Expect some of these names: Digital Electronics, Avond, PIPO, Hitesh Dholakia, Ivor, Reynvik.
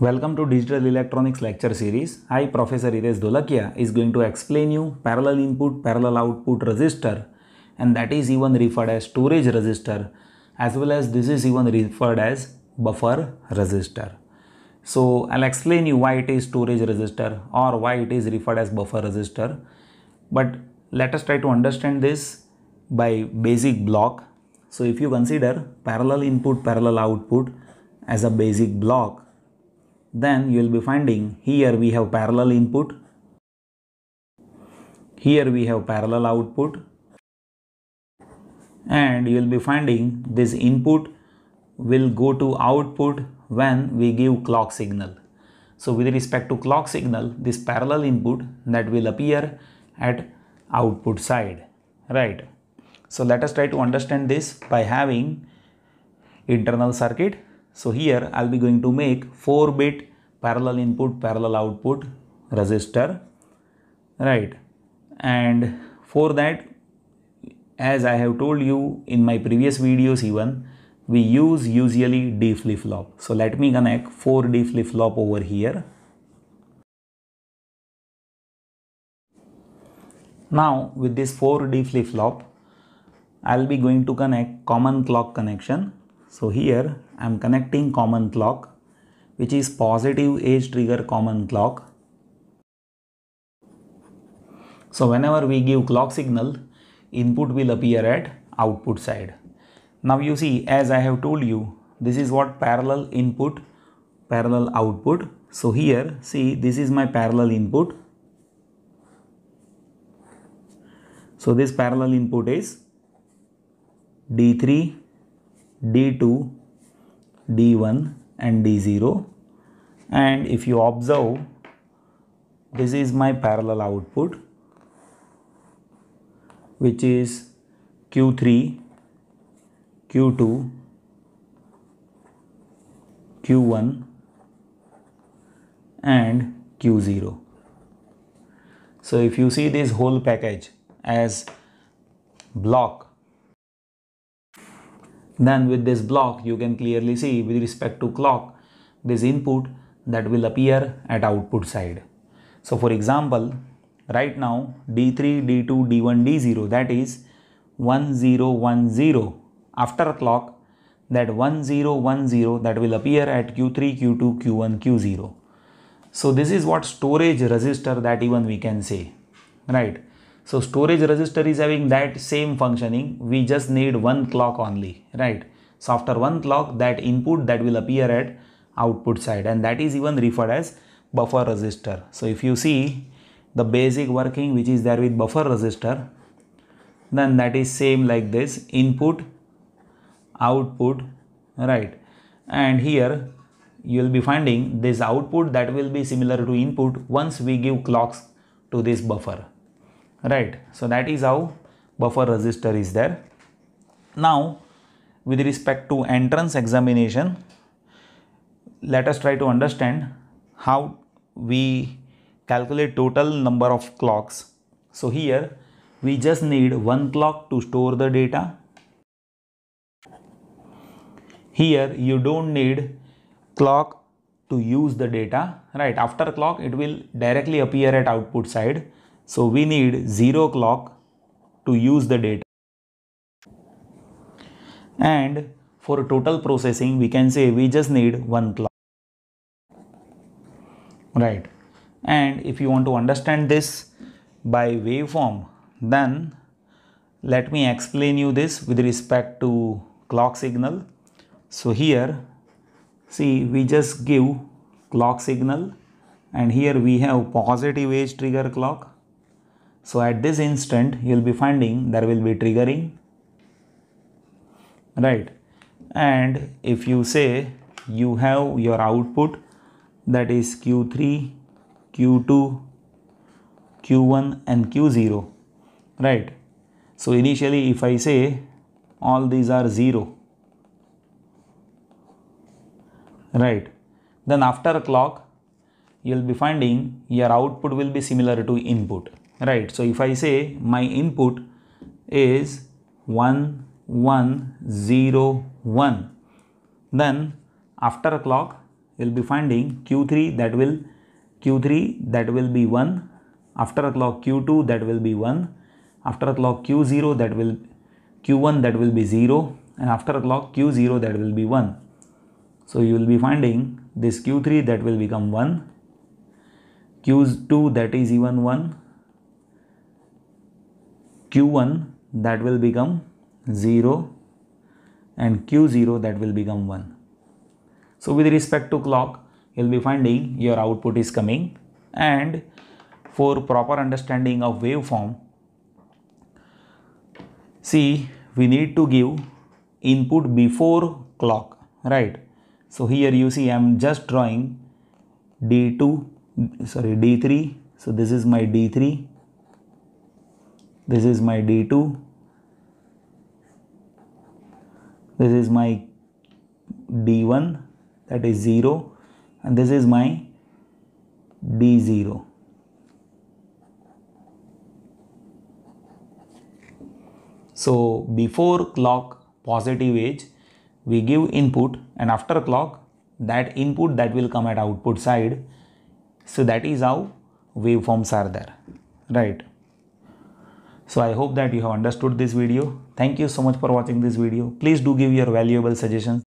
Welcome to Digital Electronics lecture series. I, Professor Hitesh Dholakia, is going to explain you parallel input, parallel output resistor, and that is even referred as storage resistor, as well as this is even referred as buffer resistor. So I'll explain you why it is storage resistor or why it is referred as buffer resistor. But let us try to understand this by basic block. So if you consider parallel input, parallel output as a basic block, then you will be finding here we have parallel input, here we have parallel output, and you will be finding this input will go to output when we give clock signal. So with respect to clock signal, this parallel input that will appear at output side, right? So let us try to understand this by having internal circuit. So here I'll be going to make 4-bit parallel input, parallel output resistor, right? And for that, as I have told you in my previous videos even, we use usually D flip-flop. So let me connect 4D flip-flop over here. Now with this 4D flip-flop, I'll be going to connect common clock connection. So here I am connecting common clock, which is positive edge trigger common clock. So whenever we give clock signal, input will appear at output side. Now you see, as I have told you, this is what parallel input, parallel output. So here see, this is my parallel input. So this parallel input is D3, D2, D1 and D0, and if you observe, this is my parallel output, which is Q3, Q2, Q1 and Q0. So if you see this whole package as block, then with this block you can clearly see with respect to clock, this input that will appear at output side. So for example, right now D3, D2, D1, D0, that is 1010. After clock, that 1010 that will appear at Q3, Q2, Q1, Q0. So this is what storage resistor that even we can say, right? So storage resistor is having that same functioning, we just need one clock only, right? So after one clock, that input that will appear at output side, and that is even referred as buffer resistor. So if you see the basic working which is there with buffer resistor, then that is same like this: input, output, right? And here you will be finding this output that will be similar to input once we give clocks to this buffer. Right, so that is how buffer resistor is there. Now with respect to entrance examination, let us try to understand how we calculate total number of clocks. So here we just need one clock to store the data. Here you don't need clock to use the data, right? After clock it will directly appear at output side. So we need 0 clock to use the data. And for total processing, we can say we just need 1 clock. Right. And if you want to understand this by waveform, then let me explain you this with respect to clock signal. So here, see, we just give clock signal, and here we have positive edge trigger clock. So at this instant you will be finding there will be triggering, right? And if you say you have your output, that is Q3, Q2, Q1 and Q0, right? So initially if I say all these are 0, right, then after clock you will be finding your output will be similar to input. Right, so if I say my input is 1101, then after clock you'll be finding Q3 that will be 1. After a clock Q2 that will be 1. After a clock Q0 that will Q1 that will be 0, and after a clock Q0 that will be 1. So you will be finding this Q3 that will become 1, Q2 that is even 1, Q1 that will become 0, and Q0 that will become 1. So with respect to clock, you will be finding your output is coming. And for proper understanding of waveform, see, we need to give input before clock, right? So here you see I am just drawing D3. So this is my D3, this is my D2, this is my D1, that is 0, and this is my D0. So before clock positive edge we give input, and after clock that input that will come at output side. So that is how waveforms are there, right? So I hope that you have understood this video. Thank you so much for watching this video. Please do give your valuable suggestions.